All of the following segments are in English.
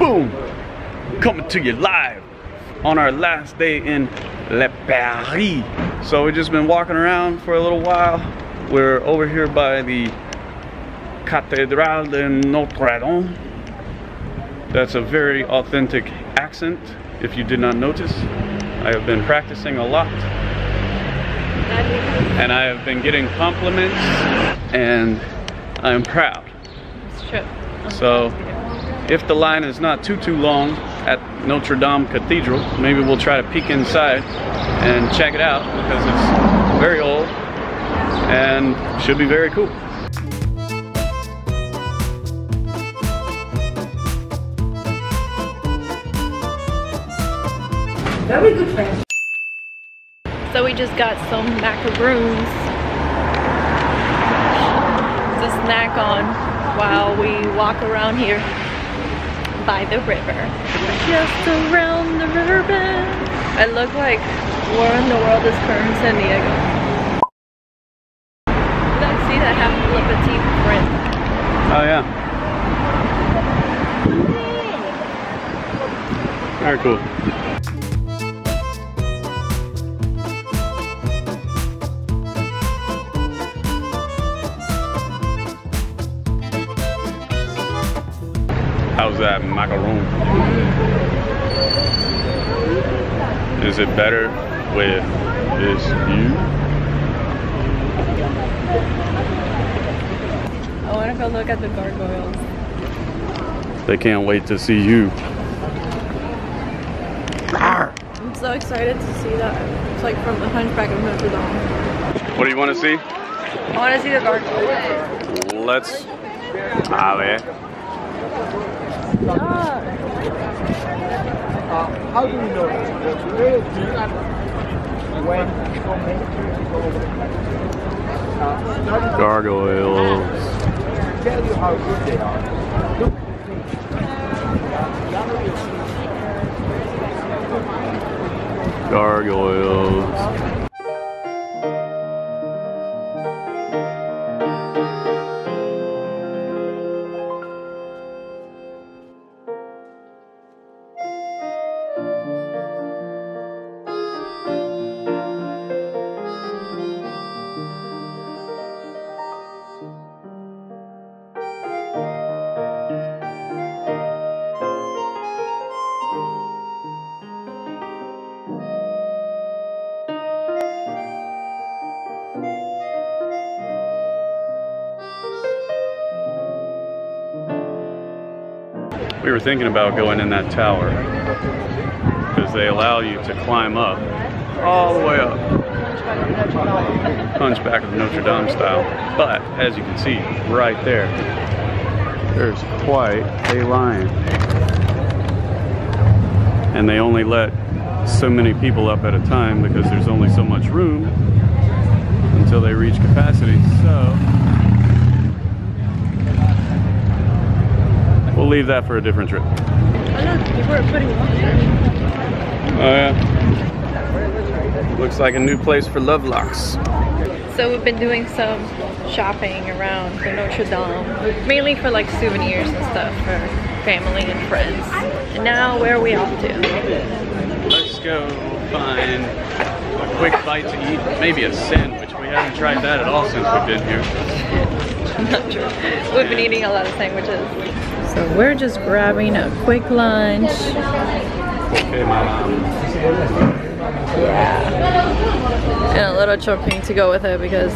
Boom! Coming to you live on our last day in Le Paris. So we've just been walking around for a little while. We're over here by the Cathedral de Notre-Dame. That's a very authentic accent, if you did not notice. I have been practicing a lot. And I have been getting compliments, and I'm proud. It's true. So, if the line is not too long at Notre Dame Cathedral, maybe we'll try to peek inside and check it out, because it's very old and should be very cool. Very good friends. So we just got some macaroons to snack on while we walk around here by the river. Just around the river. I look like, where in the world is current San Diego? Let's see that half a petite print. Oh yeah. Very cool. How's that macaron? Is it better with this view? I want to go look at the gargoyles. They can't wait to see you. I'm so excited to see that. It's like from the Hunchback of Notre Dame. What do you want to see? I want to see the gargoyles. Let's... A ver. How do you know when gargoyles? Tell you how good they are. Gargoyles. We were thinking about going in that tower because they allow you to climb up, all the way up, Hunchback of Notre Dame style. But as you can see right there, there's quite a line, and they only let so many people up at a time because there's only so much room until they reach capacity. So. We'll leave that for a different trip. I know people are putting on there. Oh yeah. Looks like a new place for love locks. So we've been doing some shopping around the Notre Dame, mainly for like souvenirs and stuff for family and friends. And now where are we off to? Let's go find a quick bite to eat, maybe a sandwich. We haven't tried that at all since we've been here. I'm not sure. We've been eating a lot of sandwiches. So we're just grabbing a quick lunch. Okay, mom. Yeah. And a little choking to go with it because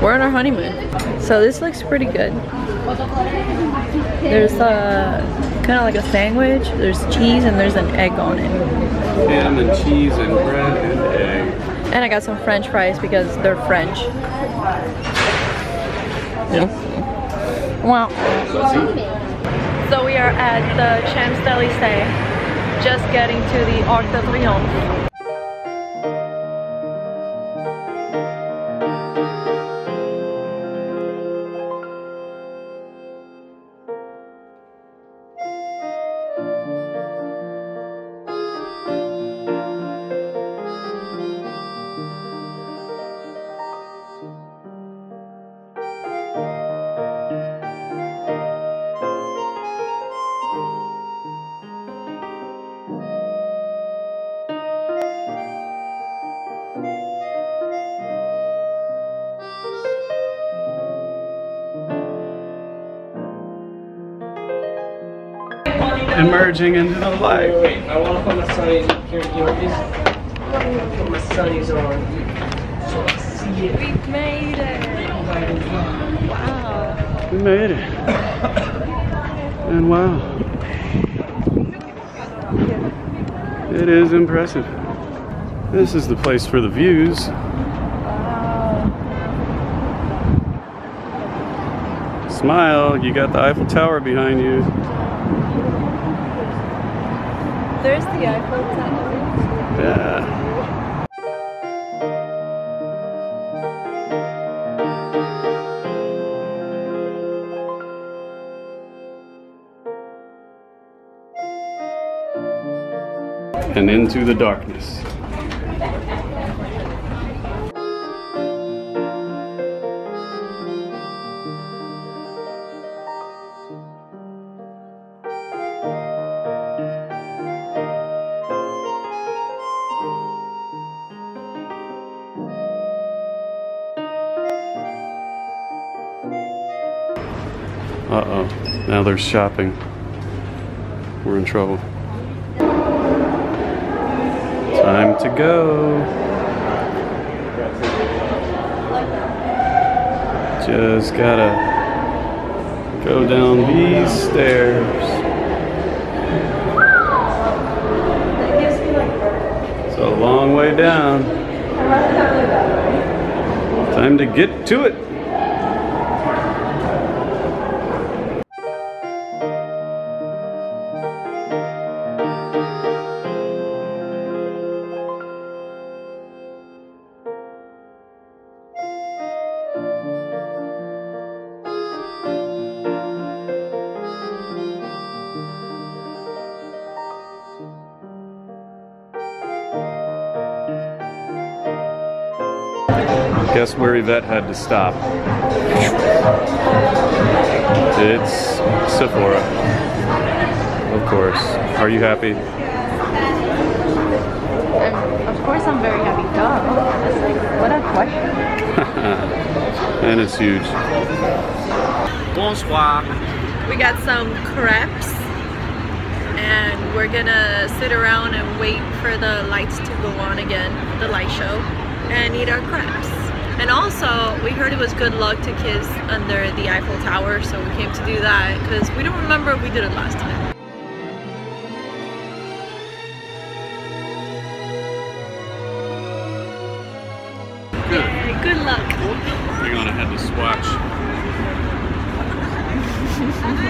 we're on our honeymoon. So this looks pretty good. There's kind of like a sandwich. There's cheese and there's an egg on it. Ham and cheese and bread and egg. And I got some French fries because they're French. Yeah. Wow. So we are at the Champs-Élysées, just getting to the Arc de Triomphe. emerging into the light. Wait, I want to put my sunnies. Here, you want these? Put my sunnies on. So I see it. We've made it. Wow. We made it. And wow. It is impressive. This is the place for the views. Smile, you got the Eiffel Tower behind you. There's the Eiffel Tower. Yeah. And into the darkness. Uh-oh, now there's shopping. We're in trouble. Time to go. Just gotta go down these stairs. It's a long way down. Time to get to it. Guess where Yvette had to stop. It's Sephora. Of course. Are you happy? Of course I'm very happy. Duh. That's like, what a question. And it's huge. Bonsoir. We got some crepes and we're gonna sit around and wait for the lights to go on again, the light show, and eat our crepes. And also, we heard it was good luck to kiss under the Eiffel Tower, so we came to do that because we don't remember if we did it last time. Good. Yay, good luck. Hang on, I had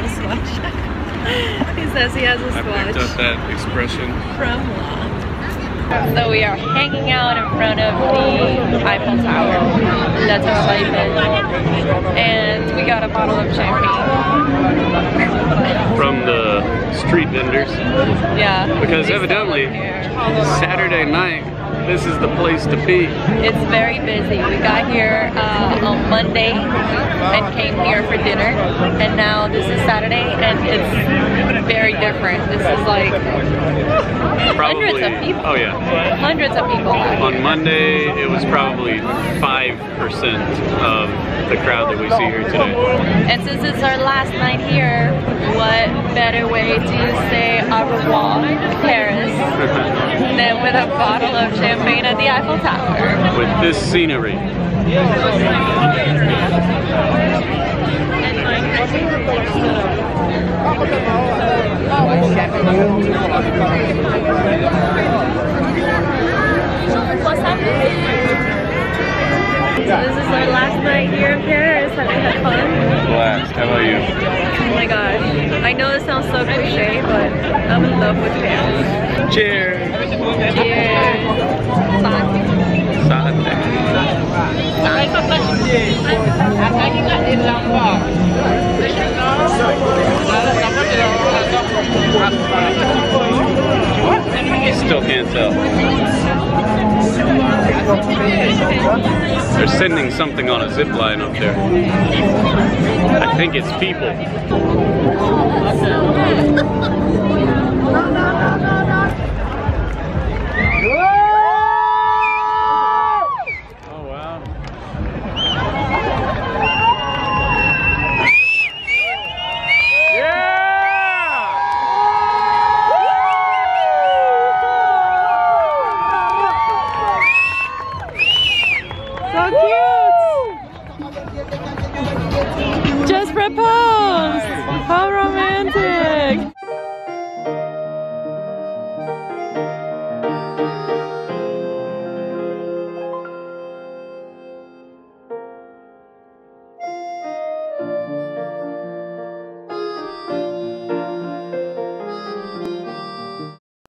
to swatch. He says he has a swatch. I picked up that expression. From what? So we are hanging out in front of the Eiffel Tower. That's our life. And we got a bottle of champagne. From the street vendors. Yeah. Because evidently, Saturday night, this is the place to be. It's very busy. We got here on Monday and came here for dinner. And now this is Saturday and it's very different. This is like probably, hundreds of people. Oh yeah. Hundreds of people. On Monday it was probably 5% of the crowd that we see here today. And since it's our last night here, what better way to say au revoir in Paris than with a bottle of champagne? At the Eiffel Tower. With this scenery. So this is our last night here in Paris. Have we had fun? Blast. How about you? Oh my gosh. I know it sounds so cliche, but I'm in love with Paris. Cheers. Cheers. Still can't tell. They're sending something on a zip line up there. I think it's people. Oh wow. Yeah! Just proposed! How romantic!